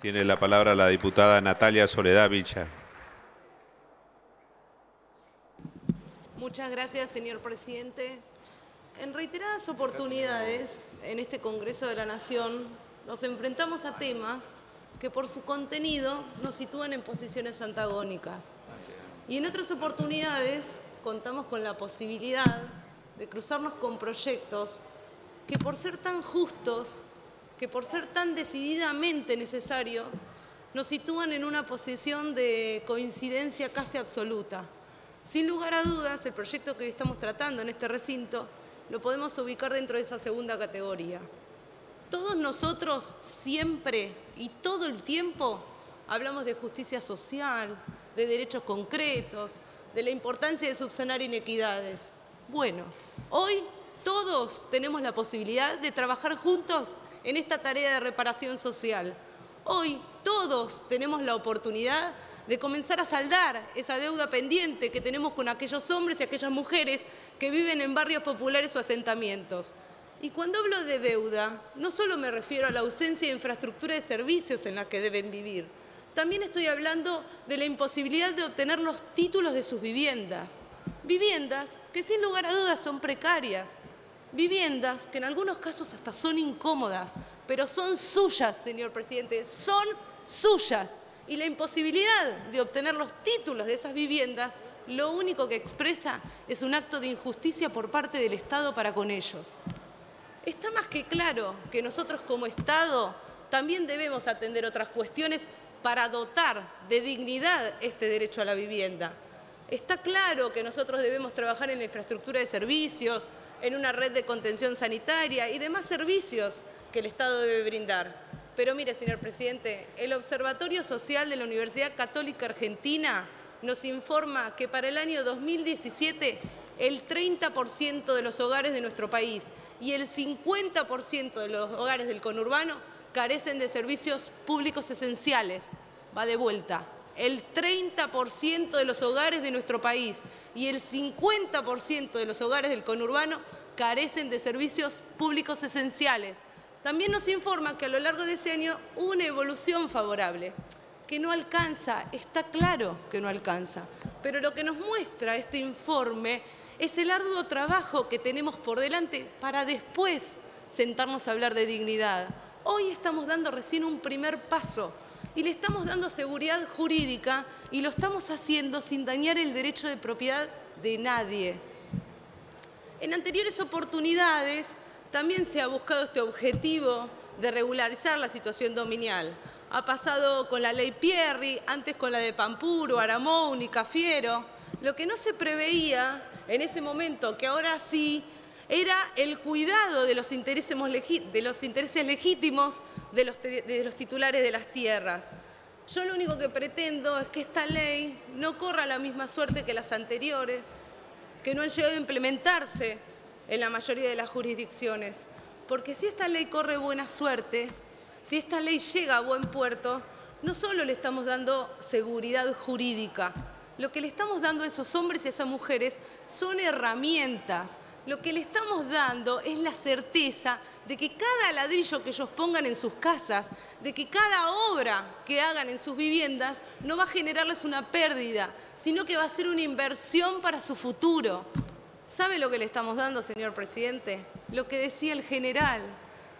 Tiene la palabra la diputada Natalia Soledad Villa. Muchas gracias, señor presidente. En reiteradas oportunidades, en este Congreso de la Nación, nos enfrentamos a temas que por su contenido nos sitúan en posiciones antagónicas. Y en otras oportunidades contamos con la posibilidad de cruzarnos con proyectos que por ser tan justos, que por ser tan decididamente necesario, nos sitúan en una posición de coincidencia casi absoluta. Sin lugar a dudas, el proyecto que hoy estamos tratando en este recinto lo podemos ubicar dentro de esa segunda categoría. Todos nosotros siempre y todo el tiempo hablamos de justicia social, de derechos concretos, de la importancia de subsanar inequidades. Bueno, hoy todos tenemos la posibilidad de trabajar juntos en esta tarea de reparación social. Hoy todos tenemos la oportunidad de comenzar a saldar esa deuda pendiente que tenemos con aquellos hombres y aquellas mujeres que viven en barrios populares o asentamientos. Y cuando hablo de deuda, no solo me refiero a la ausencia de infraestructura de servicios en la que deben vivir, también estoy hablando de la imposibilidad de obtener los títulos de sus viviendas. Viviendas que sin lugar a dudas son precarias, viviendas que en algunos casos hasta son incómodas, pero son suyas, señor presidente, son suyas. Y la imposibilidad de obtener los títulos de esas viviendas, lo único que expresa es un acto de injusticia por parte del Estado para con ellos. Está más que claro que nosotros como Estado también debemos atender otras cuestiones para dotar de dignidad este derecho a la vivienda. Está claro que nosotros debemos trabajar en la infraestructura de servicios, en una red de contención sanitaria y demás servicios que el Estado debe brindar. Pero mire, señor presidente, el Observatorio Social de la Universidad Católica Argentina nos informa que para el año 2017 el 30% de los hogares de nuestro país y el 50% de los hogares del conurbano carecen de servicios públicos esenciales. Va de vuelta. El 30% de los hogares de nuestro país y el 50% de los hogares del conurbano carecen de servicios públicos esenciales. También nos informa que a lo largo de ese año hubo una evolución favorable, que no alcanza, está claro que no alcanza, pero lo que nos muestra este informe es el arduo trabajo que tenemos por delante para después sentarnos a hablar de dignidad. Hoy estamos dando recién un primer paso y le estamos dando seguridad jurídica y lo estamos haciendo sin dañar el derecho de propiedad de nadie. En anteriores oportunidades también se ha buscado este objetivo de regularizar la situación dominial. Ha pasado con la Ley Pierri, antes con la de Pampuro, Aramón y Cafiero. Lo que no se preveía en ese momento, que ahora sí, era el cuidado de los intereses legítimos de los titulares de las tierras. Yo lo único que pretendo es que esta ley no corra la misma suerte que las anteriores, que no han llegado a implementarse en la mayoría de las jurisdicciones. Porque si esta ley corre buena suerte, si esta ley llega a buen puerto, no solo le estamos dando seguridad jurídica, lo que le estamos dando a esos hombres y a esas mujeres son herramientas. Lo que le estamos dando es la certeza de que cada ladrillo que ellos pongan en sus casas, de que cada obra que hagan en sus viviendas no va a generarles una pérdida, sino que va a ser una inversión para su futuro. ¿Sabe lo que le estamos dando, señor presidente? Lo que decía el general.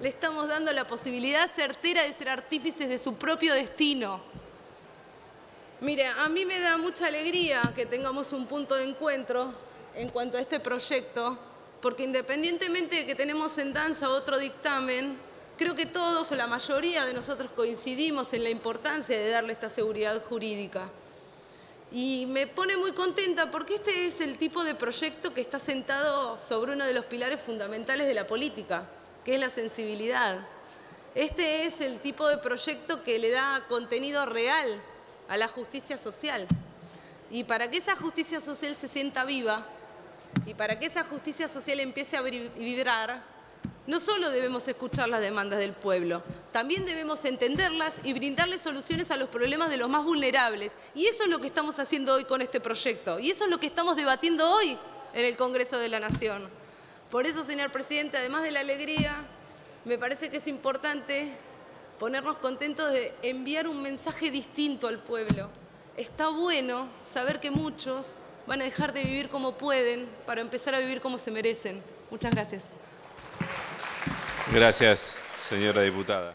Le estamos dando la posibilidad certera de ser artífices de su propio destino. Mira, a mí me da mucha alegría que tengamos un punto de encuentro en cuanto a este proyecto, porque independientemente de que tenemos en danza otro dictamen, creo que todos o la mayoría de nosotros coincidimos en la importancia de darle esta seguridad jurídica. Y me pone muy contenta porque este es el tipo de proyecto que está sentado sobre uno de los pilares fundamentales de la política, que es la sensibilidad. Este es el tipo de proyecto que le da contenido real a la justicia social. Y para que esa justicia social se sienta viva y para que esa justicia social empiece a vibrar, no solo debemos escuchar las demandas del pueblo, también debemos entenderlas y brindarles soluciones a los problemas de los más vulnerables. Y eso es lo que estamos haciendo hoy con este proyecto. Y eso es lo que estamos debatiendo hoy en el Congreso de la Nación. Por eso, señor presidente, además de la alegría, me parece que es importante ponernos contentos de enviar un mensaje distinto al pueblo. Está bueno saber que muchos van a dejar de vivir como pueden para empezar a vivir como se merecen. Muchas gracias. Gracias, señora diputada.